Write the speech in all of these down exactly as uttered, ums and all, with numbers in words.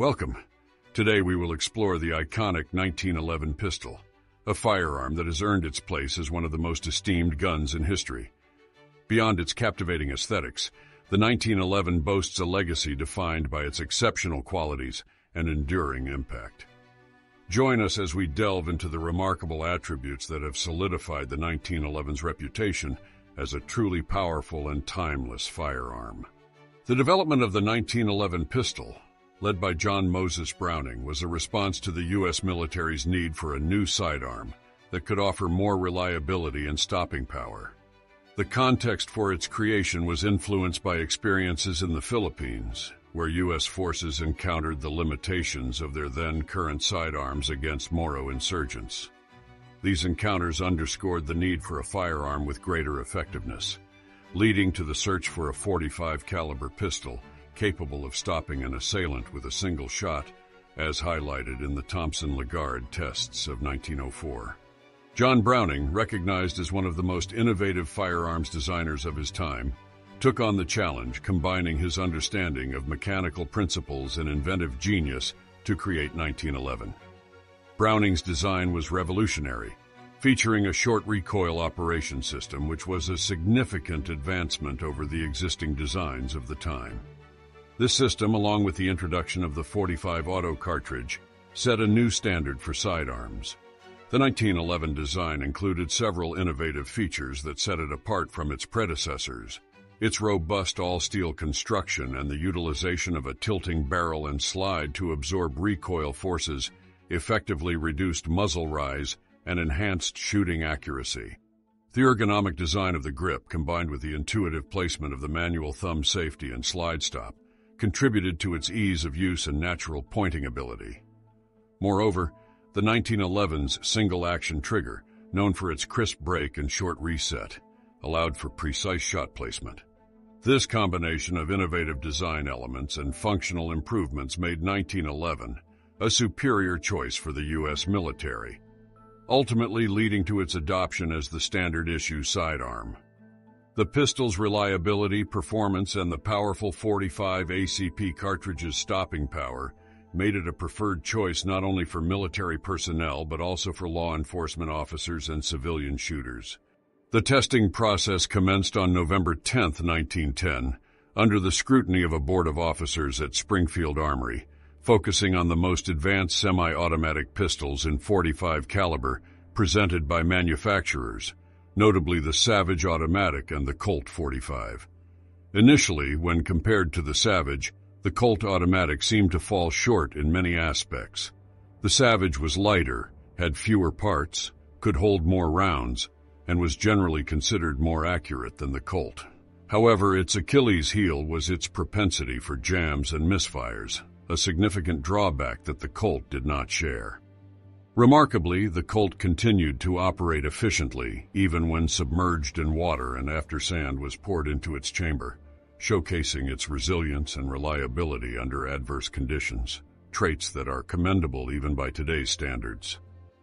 Welcome. Today we will explore the iconic nineteen eleven pistol, a firearm that has earned its place as one of the most esteemed guns in history. Beyond its captivating aesthetics, the nineteen eleven boasts a legacy defined by its exceptional qualities and enduring impact. Join us as we delve into the remarkable attributes that have solidified the nineteen eleven's reputation as a truly powerful and timeless firearm. The development of the nineteen eleven pistol, led by John Moses Browning, was a response to the U S military's need for a new sidearm that could offer more reliability and stopping power. The context for its creation was influenced by experiences in the Philippines, where U S forces encountered the limitations of their then-current sidearms against Moro insurgents. These encounters underscored the need for a firearm with greater effectiveness, leading to the search for a forty-five caliber pistol capable of stopping an assailant with a single shot, as highlighted in the Thompson-Lagarde tests of nineteen oh four. John Browning, recognized as one of the most innovative firearms designers of his time, took on the challenge, combining his understanding of mechanical principles and inventive genius to create nineteen eleven. Browning's design was revolutionary, featuring a short recoil operation system which was a significant advancement over the existing designs of the time. This system, along with the introduction of the forty-five auto cartridge, set a new standard for sidearms. The nineteen eleven design included several innovative features that set it apart from its predecessors. Its robust all-steel construction and the utilization of a tilting barrel and slide to absorb recoil forces effectively reduced muzzle rise and enhanced shooting accuracy. The ergonomic design of the grip, combined with the intuitive placement of the manual thumb safety and slide stop, contributed to its ease of use and natural pointing ability. Moreover, the nineteen eleven's single-action trigger, known for its crisp break and short reset, allowed for precise shot placement. This combination of innovative design elements and functional improvements made nineteen eleven a superior choice for the U S military, ultimately leading to its adoption as the standard-issue sidearm. The pistol's reliability, performance, and the powerful forty-five A C P cartridge's stopping power made it a preferred choice not only for military personnel but also for law enforcement officers and civilian shooters. The testing process commenced on November tenth, nineteen ten, under the scrutiny of a board of officers at Springfield Armory, focusing on the most advanced semi-automatic pistols in forty-five caliber presented by manufacturers, notably the Savage Automatic and the Colt forty-five. Initially, when compared to the Savage, the Colt Automatic seemed to fall short in many aspects. The Savage was lighter, had fewer parts, could hold more rounds, and was generally considered more accurate than the Colt. However, its Achilles heel was its propensity for jams and misfires, a significant drawback that the Colt did not share. Remarkably, the Colt continued to operate efficiently, even when submerged in water and after sand was poured into its chamber, showcasing its resilience and reliability under adverse conditions, traits that are commendable even by today's standards.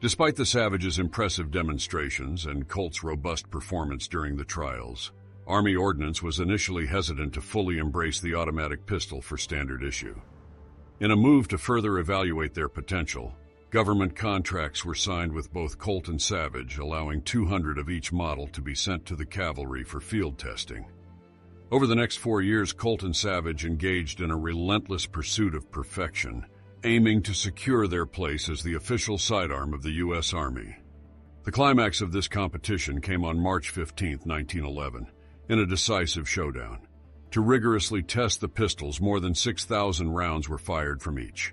Despite the Savage's impressive demonstrations and Colt's robust performance during the trials, Army Ordnance was initially hesitant to fully embrace the automatic pistol for standard issue. In a move to further evaluate their potential, government contracts were signed with both Colt and Savage, allowing two hundred of each model to be sent to the cavalry for field testing. Over the next four years, Colt and Savage engaged in a relentless pursuit of perfection, aiming to secure their place as the official sidearm of the U S Army. The climax of this competition came on March fifteenth, nineteen eleven, in a decisive showdown. To rigorously test the pistols, more than six thousand rounds were fired from each.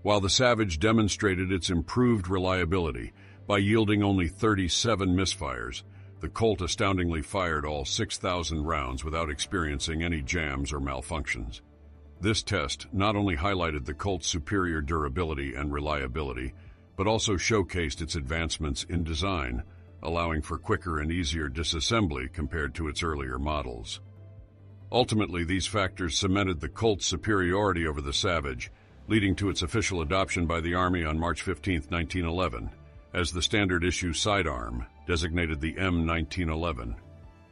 While the Savage demonstrated its improved reliability by yielding only thirty-seven misfires, the Colt astoundingly fired all six thousand rounds without experiencing any jams or malfunctions. This test not only highlighted the Colt's superior durability and reliability, but also showcased its advancements in design, allowing for quicker and easier disassembly compared to its earlier models. Ultimately, these factors cemented the Colt's superiority over the Savage, leading to its official adoption by the Army on March fifteenth, nineteen eleven, as the standard-issue sidearm, designated the M nineteen eleven.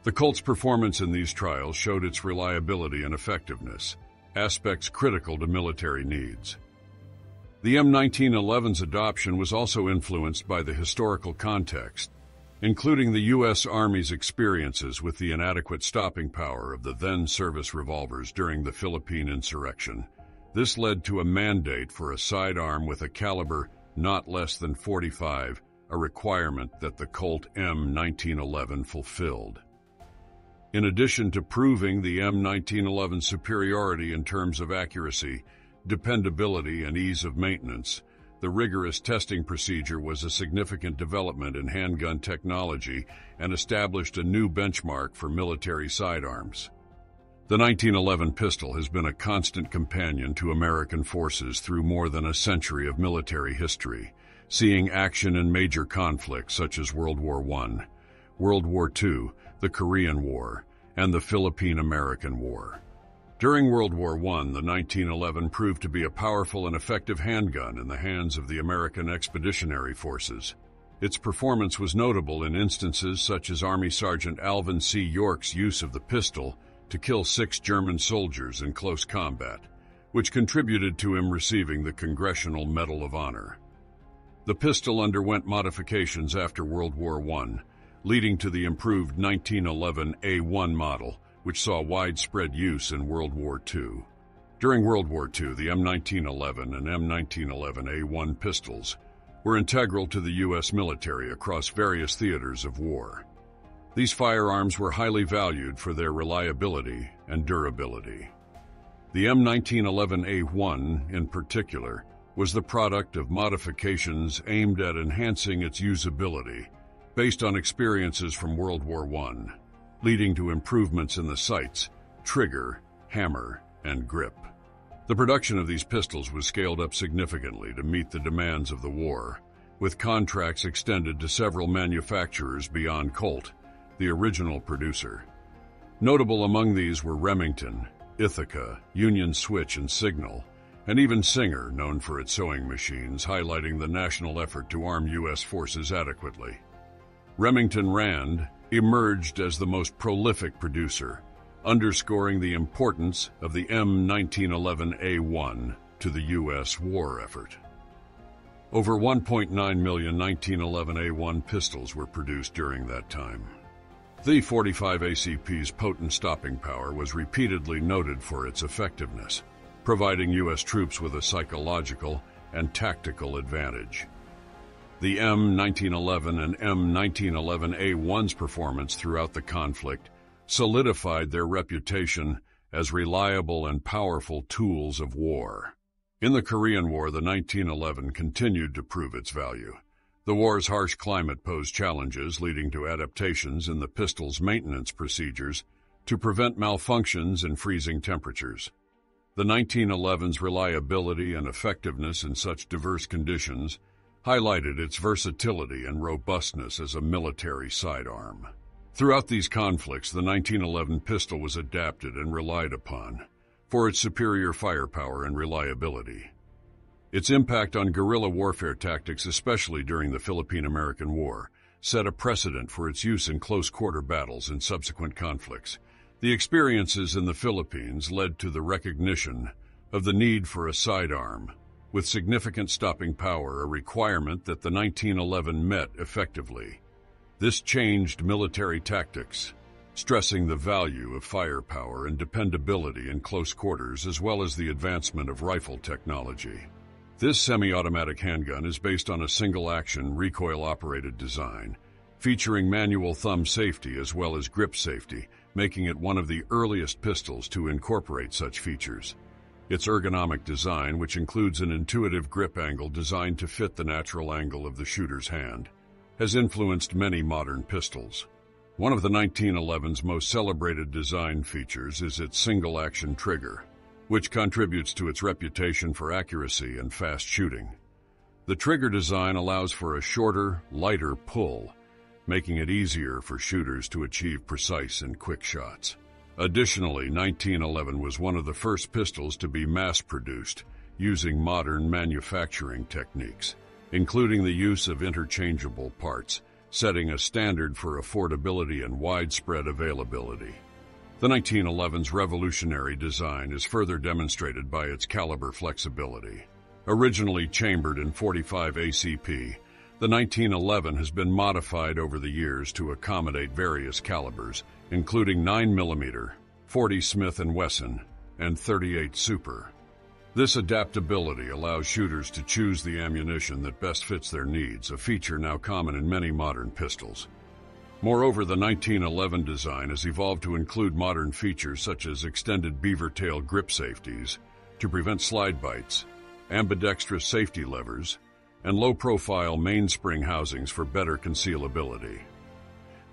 The Colt's performance in these trials showed its reliability and effectiveness, aspects critical to military needs. The M nineteen eleven's adoption was also influenced by the historical context, including the U S Army's experiences with the inadequate stopping power of the then-service revolvers during the Philippine insurrection. This led to a mandate for a sidearm with a caliber not less than forty-five, a requirement that the Colt M nineteen eleven fulfilled. In addition to proving the M nineteen eleven's superiority in terms of accuracy, dependability, and ease of maintenance, the rigorous testing procedure was a significant development in handgun technology and established a new benchmark for military sidearms. The nineteen eleven pistol has been a constant companion to American forces through more than a century of military history, seeing action in major conflicts such as World War One, World War Two, the Korean War, and the Philippine-American War. During World War One, the nineteen eleven proved to be a powerful and effective handgun in the hands of the American Expeditionary Forces. Its performance was notable in instances such as Army Sergeant Alvin C. York's use of the pistol to kill six German soldiers in close combat, which contributed to him receiving the Congressional Medal of Honor. The pistol underwent modifications after World War One, leading to the improved nineteen eleven A one model, which saw widespread use in World War Two. During World War Two, the M nineteen eleven and M nineteen eleven A one pistols were integral to the U S military across various theaters of war. These firearms were highly valued for their reliability and durability. The M nineteen eleven A one, in particular, was the product of modifications aimed at enhancing its usability based on experiences from World War One, leading to improvements in the sights, trigger, hammer, and grip. The production of these pistols was scaled up significantly to meet the demands of the war, with contracts extended to several manufacturers beyond Colt, the original producer. Notable among these were Remington, Ithaca, Union Switch and Signal, and even Singer, known for its sewing machines, highlighting the national effort to arm U S forces adequately. Remington Rand emerged as the most prolific producer, underscoring the importance of the M nineteen eleven A one to the U S war effort. Over one point nine million nineteen eleven A one pistols were produced during that time. The forty-five A C P's potent stopping power was repeatedly noted for its effectiveness, providing U S troops with a psychological and tactical advantage. The M nineteen eleven and M nineteen eleven A one's performance throughout the conflict solidified their reputation as reliable and powerful tools of war. In the Korean War, the nineteen eleven continued to prove its value. The war's harsh climate posed challenges, leading to adaptations in the pistol's maintenance procedures to prevent malfunctions in freezing temperatures. The nineteen eleven's reliability and effectiveness in such diverse conditions highlighted its versatility and robustness as a military sidearm. Throughout these conflicts, the nineteen eleven pistol was adapted and relied upon for its superior firepower and reliability. Its impact on guerrilla warfare tactics, especially during the Philippine-American War, set a precedent for its use in close-quarter battles and subsequent conflicts. The experiences in the Philippines led to the recognition of the need for a sidearm with significant stopping power, a requirement that the nineteen eleven met effectively. This changed military tactics, stressing the value of firepower and dependability in close quarters, as well as the advancement of rifle technology. This semi-automatic handgun is based on a single-action, recoil-operated design, featuring manual thumb safety as well as grip safety, making it one of the earliest pistols to incorporate such features. Its ergonomic design, which includes an intuitive grip angle designed to fit the natural angle of the shooter's hand, has influenced many modern pistols. One of the nineteen eleven's most celebrated design features is its single-action trigger, which contributes to its reputation for accuracy and fast shooting. The trigger design allows for a shorter, lighter pull, making it easier for shooters to achieve precise and quick shots. Additionally, nineteen eleven was one of the first pistols to be mass-produced using modern manufacturing techniques, including the use of interchangeable parts, setting a standard for affordability and widespread availability. The nineteen eleven's revolutionary design is further demonstrated by its caliber flexibility. Originally chambered in forty-five A C P, the nineteen eleven has been modified over the years to accommodate various calibers, including nine millimeter, forty Smith and Wesson, and thirty-eight Super. This adaptability allows shooters to choose the ammunition that best fits their needs, a feature now common in many modern pistols. Moreover, the nineteen eleven design has evolved to include modern features such as extended beaver tail grip safeties to prevent slide bites, ambidextrous safety levers, and low-profile mainspring housings for better concealability.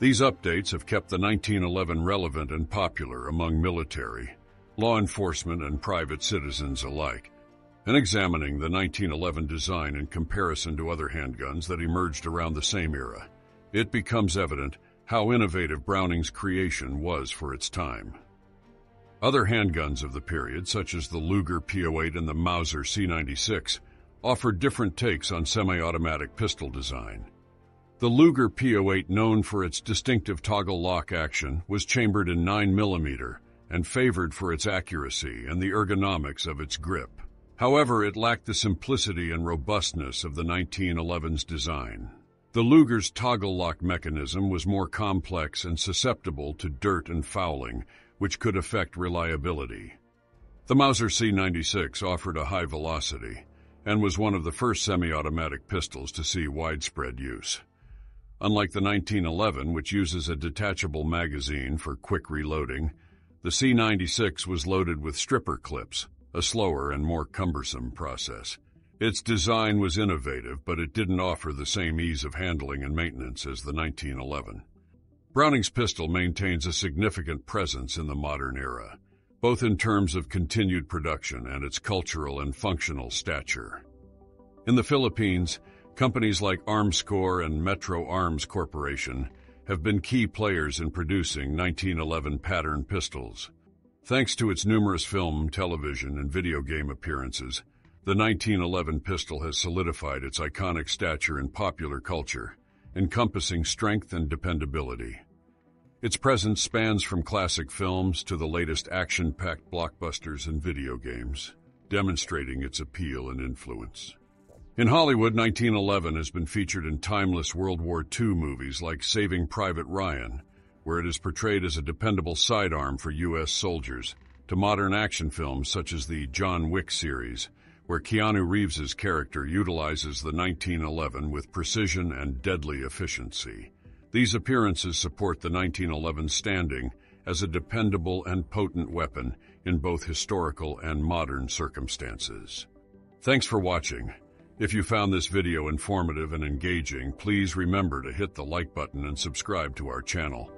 These updates have kept the nineteen eleven relevant and popular among military, law enforcement, and private citizens alike. And examining the nineteen eleven design in comparison to other handguns that emerged around the same era, it becomes evident how innovative Browning's creation was for its time. Other handguns of the period, such as the Luger P oh eight and the Mauser C ninety-six, offered different takes on semi-automatic pistol design. The Luger P oh eight, known for its distinctive toggle lock action, was chambered in nine millimeter and favored for its accuracy and the ergonomics of its grip. However, it lacked the simplicity and robustness of the nineteen eleven's design. The Luger's toggle lock mechanism was more complex and susceptible to dirt and fouling, which could affect reliability. The Mauser C ninety-six offered a high velocity and was one of the first semi-automatic pistols to see widespread use. Unlike the nineteen eleven, which uses a detachable magazine for quick reloading, the C ninety-six was loaded with stripper clips, a slower and more cumbersome process. Its design was innovative, but it didn't offer the same ease of handling and maintenance as the nineteen eleven. Browning's pistol maintains a significant presence in the modern era, both in terms of continued production and its cultural and functional stature. In the Philippines, companies like Armscor and Metro Arms Corporation have been key players in producing nineteen eleven pattern pistols. Thanks to its numerous film, television, and video game appearances, the nineteen eleven pistol has solidified its iconic stature in popular culture, encompassing strength and dependability. Its presence spans from classic films to the latest action-packed blockbusters and video games, demonstrating its appeal and influence. In Hollywood, nineteen eleven has been featured in timeless World War Two movies like Saving Private Ryan, where it is portrayed as a dependable sidearm for U S soldiers, to modern action films such as the John Wick series, where Keanu Reeves's character utilizes the nineteen eleven with precision and deadly efficiency. These appearances support the nineteen eleven standing as a dependable and potent weapon in both historical and modern circumstances. Thanks for watching. If you found this video informative and engaging, please remember to hit the like button and subscribe to our channel.